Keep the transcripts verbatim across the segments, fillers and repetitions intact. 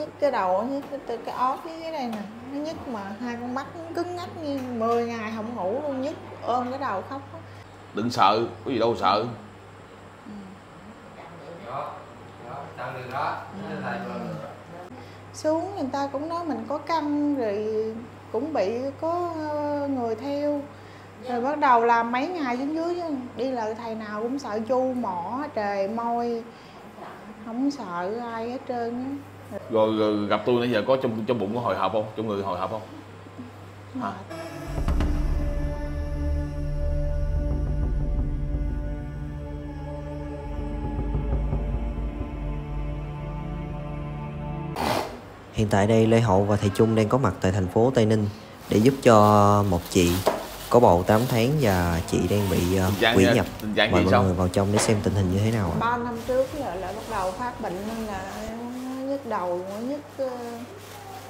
Nhức cái đầu, nhức từ cái óc với cái này nè, nó nhức mà hai con mắt cứng ngắc như mười ngày không ngủ luôn, nhức ôm cái đầu khóc. Đừng sợ, có gì đâu sợ. Ừ. Đó, đó, đó. Ừ. Xuống người ta cũng nói mình có căn rồi cũng bị có người theo. Rồi bắt đầu làm mấy ngày xuống dưới đi lời thầy nào cũng sợ chu mỏ, trời môi, không sợ ai hết trơn. Rồi, rồi gặp tôi nãy giờ có trong trong bụng có hồi hộp không? Trong người hồi hộp không? Hả? Hiện tại đây Lê Hậu và thầy Chung đang có mặt tại thành phố Tây Ninh để giúp cho một chị có bầu tám tháng và chị đang bị uh, quỷ nhập. Mời mọi xong. người vào trong để xem tình hình như thế nào ạ. ba năm trước là, là bắt đầu phát bệnh nên là nhức đầu, nhức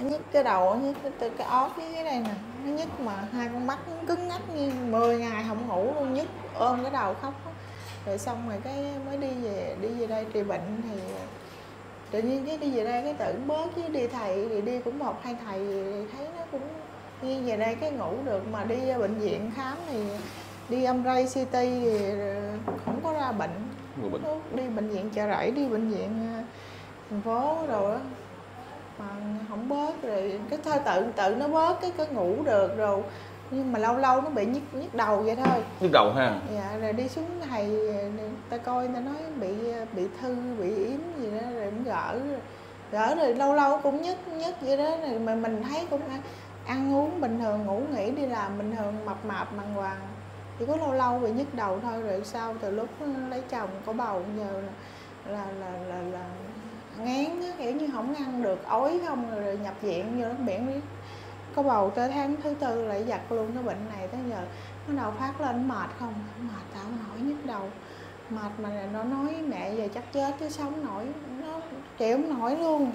nhức cái đầu, nhức từ cái óc với cái này nè, nó nhức mà hai con mắt cứng ngắc như mười ngày không ngủ luôn, nhức ôm cái đầu khóc. Rồi xong rồi cái mới đi về, đi về đây trị bệnh thì tự nhiên cái đi về đây cái tưởng bớt, chứ đi thầy thì đi cũng một hai thầy thì thấy nó cũng đi về đây cái ngủ được, mà đi bệnh viện khám thì đi âm ray xê tê thì không có ra bệnh. bệnh. Đi bệnh viện Chợ Rẫy, đi bệnh viện thành phố rồi đó mà không bớt, rồi cái thơ tự tự nó bớt cái cái ngủ được rồi, nhưng mà lâu lâu nó bị nhức nhức đầu vậy thôi. Nhức đầu ha. Dạ, rồi đi xuống thầy ta coi, ta nói bị bị thư bị yếm gì đó, rồi cũng gỡ gỡ rồi lâu lâu cũng nhức nhức vậy đó. Rồi mà mình thấy cũng ăn uống bình thường, ngủ nghỉ đi làm bình thường, mập mạp màng hoàng, chỉ có lâu lâu bị nhức đầu thôi. Rồi sau từ lúc lấy chồng có bầu giờ là là là, là, là ngán á, kiểu như không ăn được, ói không, rồi, rồi nhập viện vô bác biển. Có bầu tới tháng thứ tư lại giặt luôn cái bệnh này. Tới giờ bắt đầu phát lên, mệt không? Mệt tao nổi, nhức đầu. Mệt mà nó nói mẹ giờ chắc chết chứ sống nổi, nó chịu không nổi luôn.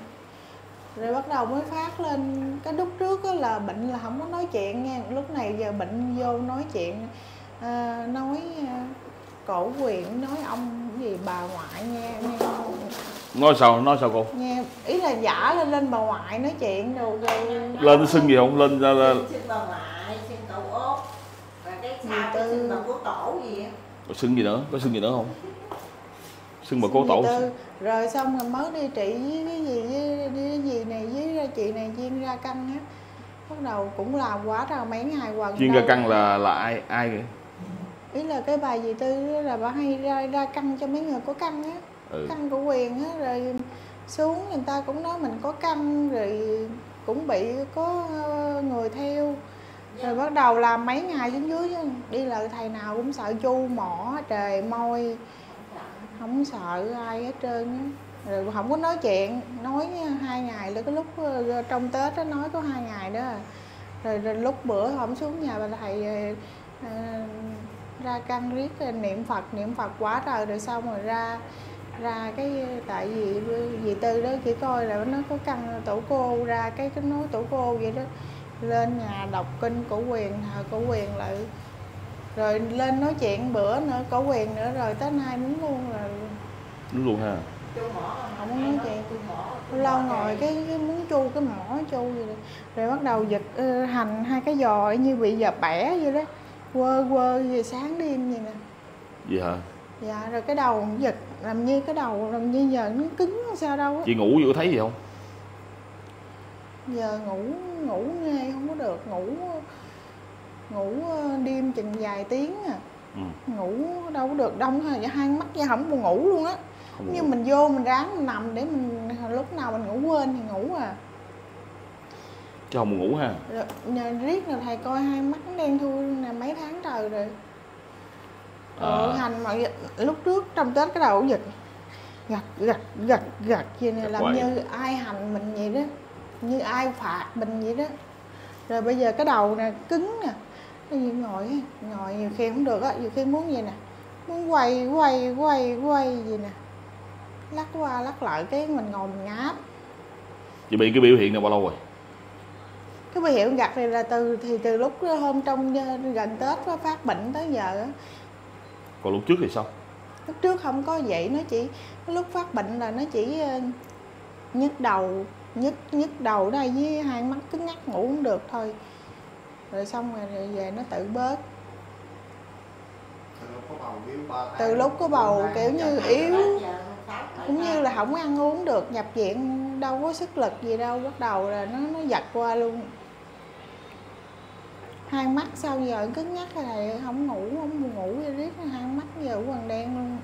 Rồi bắt đầu mới phát lên. Cái lúc trước đó là bệnh là không có nói chuyện nha. Lúc này giờ bệnh vô nói chuyện, à, nói cổ quyển, nói ông gì bà ngoại nghe, nghe không? Nói sao, nói sao cô? Nghe, ý là giả lên lên bà ngoại nói chuyện đồ rồi. Lên xưng gì không? Lên ra là... Xưng bà ngoại, xưng cậu ốt. Và cái sao tư... xưng bà cô tổ gì á. Xưng gì nữa? Có xưng gì nữa không? Xưng bà cô tổ. Rồi xong rồi mới đi trị với cái gì, với cái gì này, với chị này chuyên ra căng á. Bắt đầu cũng làm quá rồi mấy ngày quần. Chuyên ra căng là là ai ai vậy? Ý là cái bà dì Tư là bà hay ra ra căng cho mấy người có căng á. Ừ. Căn của Quyền á, rồi xuống người ta cũng nói mình có căn rồi cũng bị có người theo. Rồi bắt đầu làm mấy ngày xuống dưới đi lời thầy nào cũng sợ chu mỏ, trời môi, không sợ ai hết trơn. Rồi không có nói chuyện, nói hai ngày là cái lúc trong Tết đó, nói có hai ngày đó. Rồi, rồi lúc bữa không xuống nhà bà thầy à, ra căn riết niệm Phật, niệm Phật quá trời. Rồi xong rồi ra ra cái tại vì dì Tư đó chỉ coi là nó có căn tổ cô, ra cái cái nói tổ cô vậy đó, lên nhà đọc kinh cổ Quyền, thờ cổ Quyền lại, rồi lên nói chuyện bữa nữa cổ Quyền nữa, rồi tới nay đúng luôn rồi. Đúng luôn ha. Không nói chuyện lâu ngồi cái, cái muốn chu cái mỏ chu gì đó. Rồi bắt đầu giật uh, hành hai cái giò như bị giò bẻ vậy đó, quơ quơ về sáng đêm vậy nè. Gì hả? Dạ, rồi cái đầu giật, làm như cái đầu làm như giờ nó cứng sao đâu á. Chị ngủ vừa thấy gì không? Giờ ngủ ngủ nghe không có được, ngủ ngủ đêm chừng vài tiếng à. Ừ. Ngủ đâu có được, đông thôi, hai mắt ra không buồn ngủ luôn á. Nhưng mình vô mình ráng mình nằm để mình lúc nào mình ngủ quên thì ngủ à. Chứ không buồn ngủ ha. Rồi, nhờ riết là thầy coi hai mắt đen thui là mấy tháng trời rồi. Ờ, hành mà lúc trước trong Tết cái đầu giật gật gật gật gật vậy này, làm như ai hành mình vậy đó, như ai phạt mình vậy đó. Rồi bây giờ cái đầu nè cứng nè, ngồi ngồi nhiều khi không được á, nhiều khi muốn vậy nè, muốn quay quay quay quay gì nè, lắc qua lắc lại cái mình ngồi mình ngáp. Chị bị cái biểu hiện này bao lâu rồi? Cái biểu hiện gật này là từ thì từ lúc hôm trong gần Tết phát bệnh tới giờ á. Còn lúc trước thì sao? Lúc trước không có vậy, nó chỉ lúc phát bệnh là nó chỉ nhức đầu, nhức nhức đầu đây với hai mắt cứ ngắt ngủ cũng được thôi. Rồi xong rồi, rồi về nó tự bớt. Từ lúc có bầu kiểu như yếu, cũng như là không ăn uống được, nhập viện đâu có sức lực gì đâu, bắt đầu là nó nó giật qua luôn. Hai mắt sao giờ cứ ngắt cái này, không ngủ, không buồn ngủ, riết hai mắt giờ quằn đen luôn.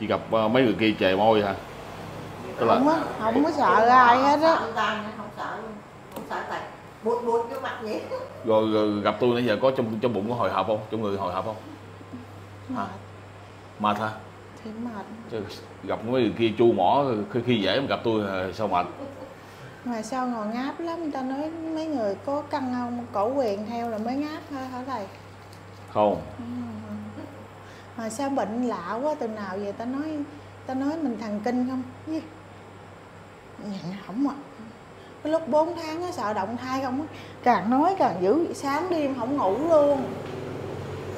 Chị gặp mấy người kia chề môi hả? Không, là... có, không có sợ ai hết á. Không sợ luôn, không sợ tại buột buột cái mặt vậy. Rồi, rồi gặp tôi nãy giờ có trong trong bụng có hồi hộp không? Trong người hồi hộp không? Mệt. Mệt hả? Thì mệt. Chứ gặp mấy người kia chu mỏ khi khi dễ mà gặp tôi sao mệt? Mà sao ngồi ngáp lắm, người ta nói mấy người có căng không cổ quyền theo là mới ngáp thôi hả thầy? Không. Ừ. Mà sao bệnh lạ quá, từ nào vậy ta nói ta nói mình thần kinh không? Gì? Nhận hỏng à. Cái lúc bốn tháng á sợ động thai không á, càng nói càng dữ, sáng đêm không ngủ luôn.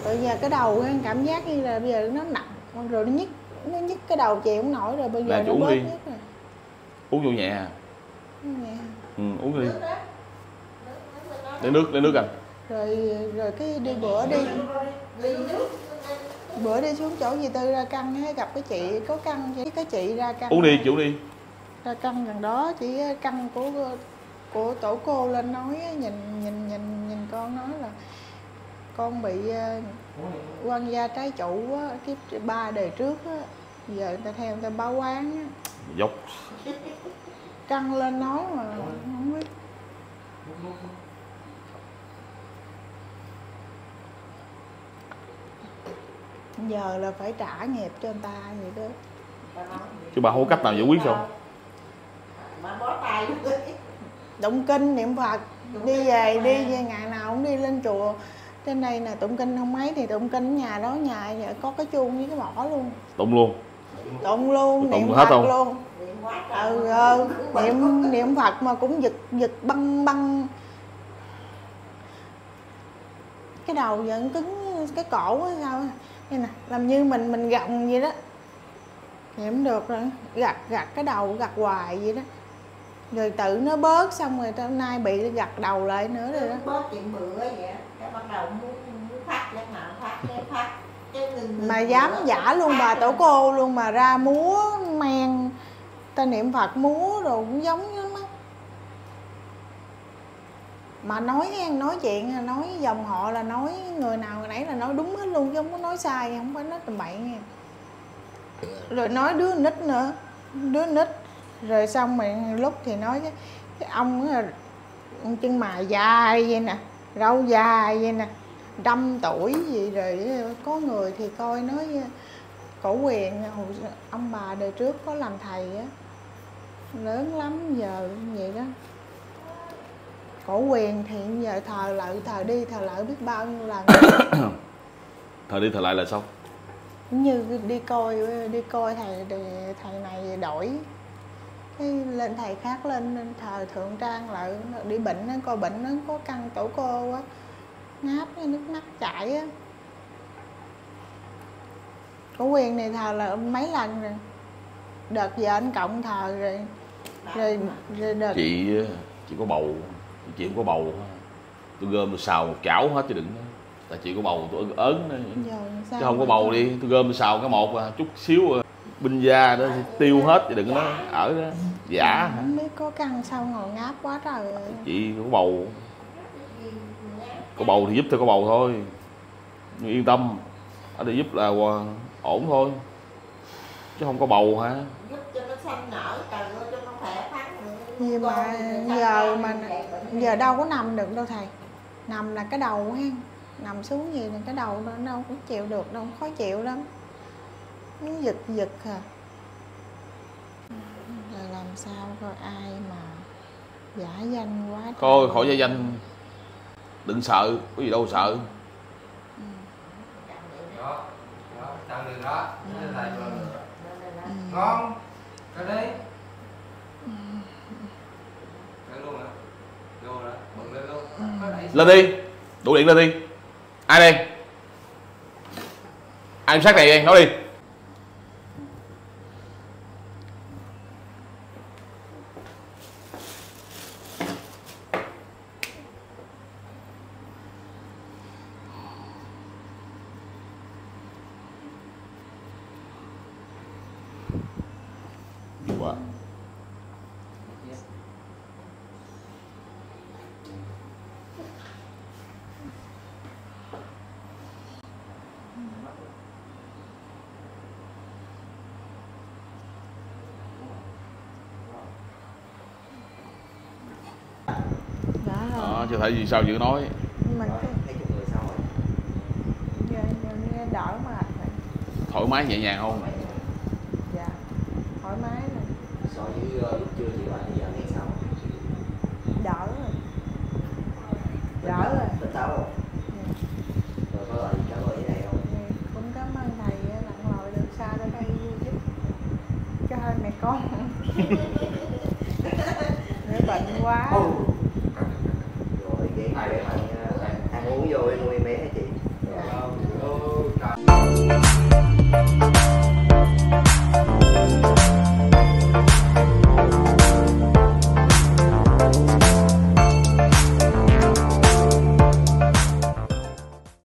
Rồi giờ cái đầu cảm giác như là bây giờ nó nặng rồi, nó nhức nó nhức cái đầu chịu không nổi rồi, bây giờ nó bớt nhất rồi. Uống vô nhẹ à? Nhẹ. Ừ, uống đi. Lấy nước, lấy nước anh. Rồi rồi cái đi bữa đi. Đi nước. Bữa đi xuống chỗ dì Tư ra căn ấy, gặp cái chị có căn với cái chị ra căn. Uống đi, chị uống đi. Ra căn gần đó, chị căn của của tổ cô lên nói nhìn nhìn nhìn nhìn con nói là con bị quan gia trái chủ á, cái ba đời trước á, giờ người ta theo người ta báo quán á. Dốc. Căng lên nói mà không biết. Giờ là phải trả nghiệp cho người ta vậy đó. Chứ bà không có cách nào giải quyết không? Bà bó tay động kinh niệm Phật. Đi về, đi về ngày nào cũng đi lên chùa. Trên đây là tụng kinh không mấy thì tụng kinh nhà đó, nhà vậy có cái chuông với cái mỏ luôn. Tụng luôn. Tụng luôn, niệm Phật luôn. luôn. Ừ, ừ, niệm niệm Phật mà cũng giật giật băng băng. Cái đầu vẫn cứng, cái cổ á sao nè, làm như mình mình gặn vậy đó. Niệm được rồi, gặt gặt cái đầu gặt hoài vậy đó. Rồi tự nó bớt xong rồi hôm nay bị gặt đầu lại nữa rồi đó. Bớt chuyện bữa vậy. Bắt đầu muốn muốn phát lên mà phát lên phát. Mà dám giả luôn bà tổ cô luôn mà ra múa men, ta niệm Phật múa rồi cũng giống lắm á. Mà nói nói chuyện là nói dòng họ là nói người nào người nãy là nói đúng hết luôn chứ không có nói sai, không phải nói tầm bậy nha. Rồi nói đứa nít nữa, đứa nít rồi xong rồi lúc thì nói cái, cái ông đó, chân mày dài vậy nè, râu dài vậy nè, trăm tuổi gì rồi có người thì coi nói cổ quyền ông bà đời trước có làm thầy á, lớn lắm giờ vậy đó. Cổ quyền thì giờ thờ lại thờ đi thờ lại biết bao nhiêu lần. Thờ đi thờ lại là xong. Như đi coi đi coi thầy thầy này đổi cái lên thầy khác lên thờ thượng trang lại, đi bệnh nó coi bệnh nó có căn tổ cô á, ngáp nước mắt chảy á. Cổ quyền này thờ là mấy lần rồi, đợt giờ anh cộng thờ rồi rồi, rồi đợt... chị chị có bầu, chị có bầu tôi gom tôi xào một chảo hết chứ đừng, tại chị có bầu tôi ớn chứ không có bầu đi tôi gom tôi xào cái một chút xíu binh da đó tiêu hết chứ đừng nó ở đó giả. Không biết có căng sao ngồi ngáp quá trời. Chị có bầu, có bầu thì giúp tôi có bầu thôi, nhưng yên tâm ở đây giúp là ổn thôi chứ không có bầu hả, giúp cho nó xanh nở trời ơi cho nó khỏe khoắn. Gì mà giờ mà giờ đâu có nằm được đâu thầy, nằm là cái đầu ha, nằm xuống gì là cái đầu nó đâu cũng chịu được đâu, khó chịu lắm, nó giật giật à. Là làm sao coi ai mà giả danh quá coi khỏi giả danh, đừng sợ, có gì đâu sợ. Đó, là ngon, cái đấy. Lên đi, đủ điện lên đi. Ai đây? Ai sát này đi, nói đi. chứ tại vì sao dự nói mình nghe đỡ mà thoải mái nhẹ nhàng không? Dạ thoải mái này. So với lúc chưa thì bạn bây giờ nghe sao? Đỡ rồi, đỡ rồi. Tỉnh táo không? Rồi có lời trả lời với thầy không? Cũng cảm ơn thầy lặn lội đường xa tới đây giúp cho hai mẹ con. Nếu bệnh quá. Rồi cái ăn uống vô nuôi bé hả chị?